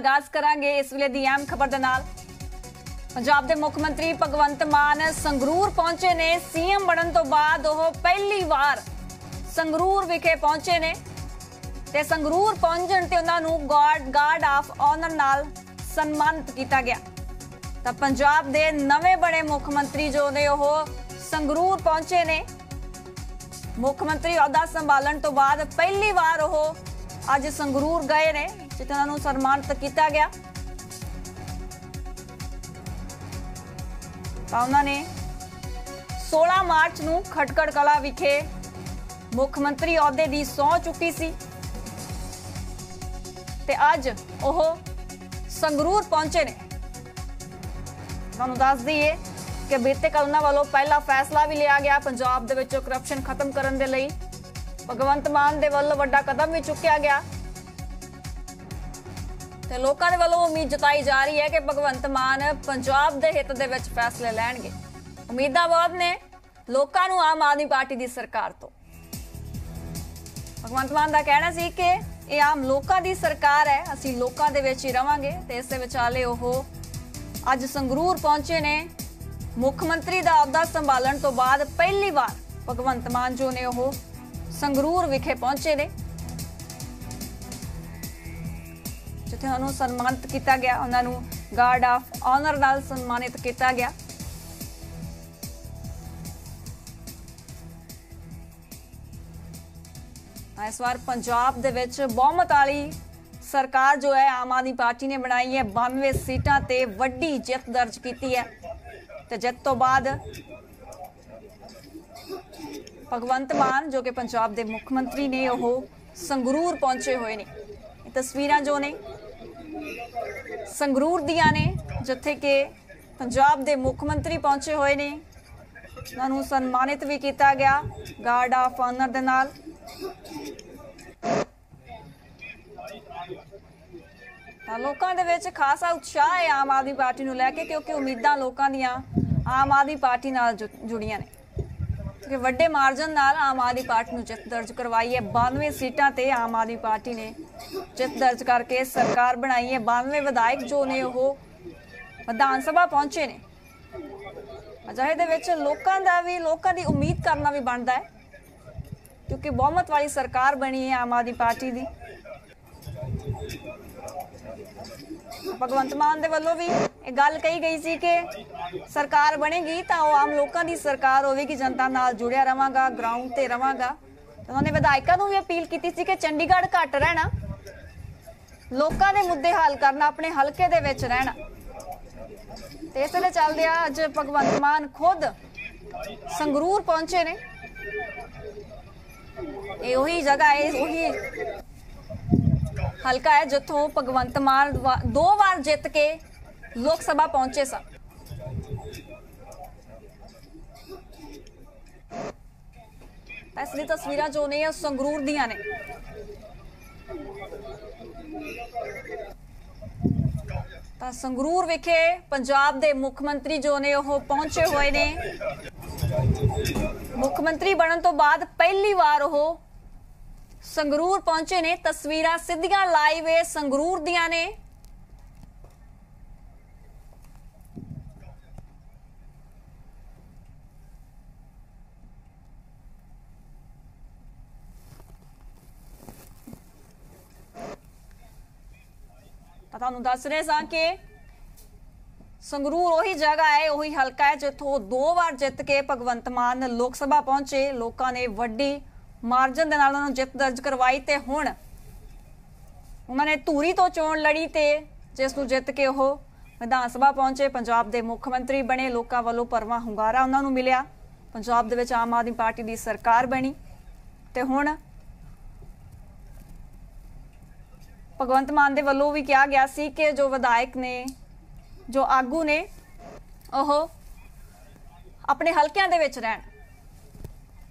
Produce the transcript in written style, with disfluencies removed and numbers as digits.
आगाज करांगे इस वेले दी अहम खबर दे नाल। पंजाब दे मुख मंत्री भगवंत मान संगरूर पहुंचे ने। सीएम बनन तो बाद ओह पहली वार संगरूर विखे पहुंचे ने ते संगरूर पहुंचण ते उन्हां नूं गार्ड आफ ऑनर नाल सन्मानित कीता गया। तां पंजाब दे नवे बने मुख मंत्री जो ने ओह संगरूर पहुंचे ने। मुख मंत्री अहदा संभालण तो बाद पहली वार ओह अज संगरूर गए ने जिथे उन्होंने सन्मानित किया गया। तो उन्होंने 16 मार्च को खटकड़ कला विखे मुख्यमंत्री अहुदे की सौं चुकी सी ते अज ओह संगरूर पहुंचे ने। तुहानू दस दईए कि बीते कल उन्होंने वालों पहला फैसला भी लिया गया पंजाब दे विच करप्शन खत्म करने दे लई। भगवंत मान दे वालों वड्डा कदम भी चुकया गया। लोगों के वालों उम्मीद जताई जा रही है कि भगवंत मान पंजाब के हित के फैसले लैणगे। उम्मीदां बहुत ने लोगों को आम आदमी पार्टी की सरकार तो। भगवंत मान का कहना सी कि यह आम लोगों की सरकार है, असीं लोगों दे विच ही रवांगे। तो इस विचाले ओह अज संगरूर पहुंचे ने। मुख्यमंत्री का अहुदा संभालण तो बाद पहली बार भगवंत मान जो ने ओह संगरूर विखे पहुंचे ने जिथे उन्होंने सन्मानित किया गया। उन्होंने गार्ड ऑफ ऑनर नाल सन्मानित किया गया। इस बार पंजाब दे विच बहुमत वाली सरकार जो है आम आदमी पार्टी ने बनाई है। 92 सीटा ते वड्डी जित दर्ज की है। तो जित तो बाद भगवंत मान जो कि पंजाब के मुख्य मंत्री ने वो संगरूर पहुंचे हुए ने। तस्वीरां जो ने संगरूर दियां ने जिथे कि पंजाब के मुख्यमंत्री पहुंचे हुए ने। उन्होंने सन्मानित भी किया गया गार्ड ऑफ ऑनर दे नाल। लोगों दे विच खासा उत्साह है आम आदमी पार्टी नूं लैके क्योंकि उम्मीदां लोगों दियां आम आदमी पार्टी नाल जुड़ियां ने। क्योंकि वड्डे मार्जन नाल आम आदमी पार्टी नूं जित दर्ज करवाई है। 92 सीटां ते आम आदमी पार्टी ने जित दर्ज करके सरकार बनाई है। 92 विधायक जो ने वो विधान सभा पहुंचे ने। अजाहे दे विच लोगों की उम्मीद करना भी बनता है क्योंकि बहुमत वाली सरकार बनी है आम आदमी पार्टी की। भगवंत मान दे वालों भी गल कही गई सी कि सरकार बनेगी तो वो आम लोगों की सरकार होगी, जनता नाल जुड़िया रवांगा, ग्राउंड ते रवांगा। उन्होंने विधायकों को भी अपील की सी कि चंडीगढ़ घट रहना, लोगों के मुद्दे हल करना, अपने हलके दे विच रहना। तो इस चलदे अज भगवंत मान खुद संगरूर पहुंचे ने। ये उही जगह है, उही हलका है जिथों भगवंत मान दो बार जित के लोक सभा पहुंचे सा। असली तस्वीरां जो ने संगरूर दियां ने। तां संगरूर विखे पंजाब दे मुख्यमंत्री जो ने ओह पहुंचे हुए ने। मुख्यमंत्री बनन तो बाद पहली वार ओह संगरूर पहुंचे ने। तस्वीरां सिद्धियां लाइव है संगरूर दियां ने। तुहानू दस रहे सां कि संगरूर उही जगह है, उही हलका है जिथों दो बार जित के भगवंत मान लोक सभा पहुंचे। लोगों ने वड्डी मार्जन दे नाल उन्हां नूं जित दर्ज करवाई ते हुण उन्होंने धूरी तो चोण लड़ी ते जिस नूं जित के ओह विधान सभा पहुंचे, पंजाब के मुख्य मंत्री बने। लोगों वालों परवा हुंगारा उन्हां नूं मिलिया। पंजाब दे विच आम आदमी पार्टी की सरकार बनी ते हुण भगवंत मान दे वल्लों भी कहा गया सी कि जो विधायक ने, जो आगू ने, ओह अपने हलकियां दे विच रहण।